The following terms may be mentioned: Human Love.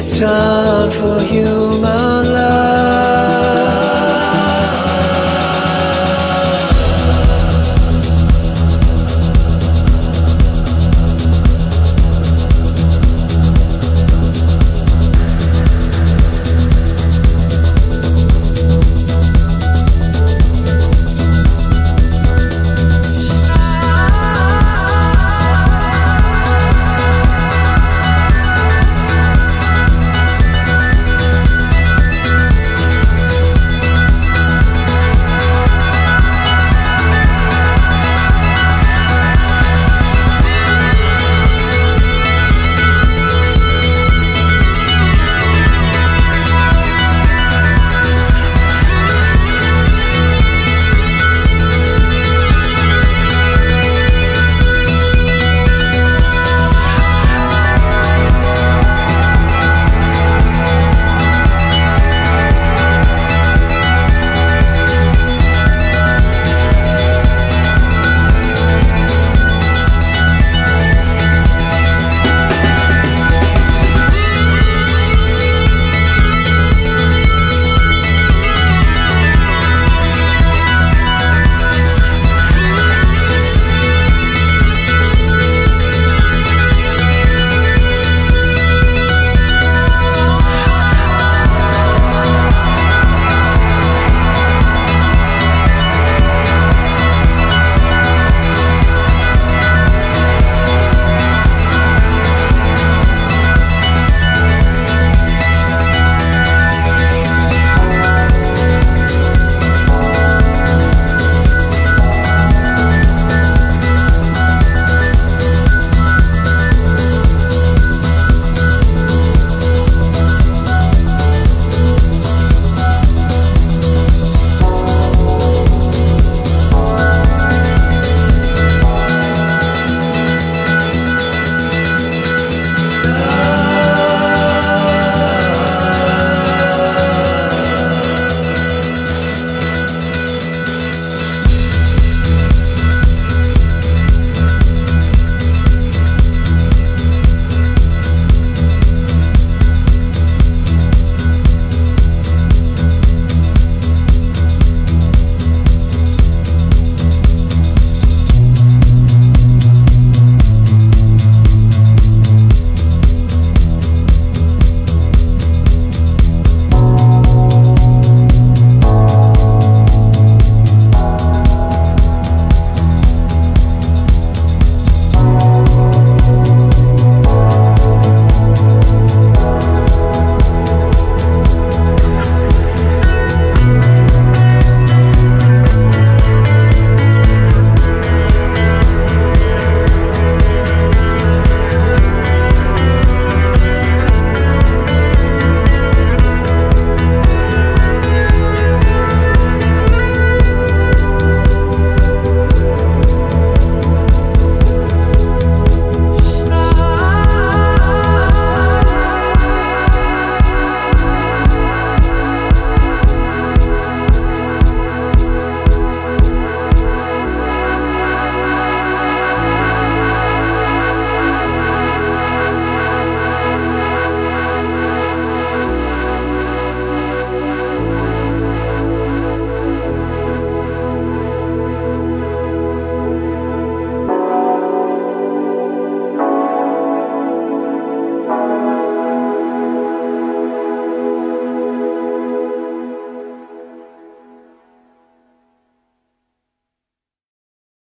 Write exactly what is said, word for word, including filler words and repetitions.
return for human love.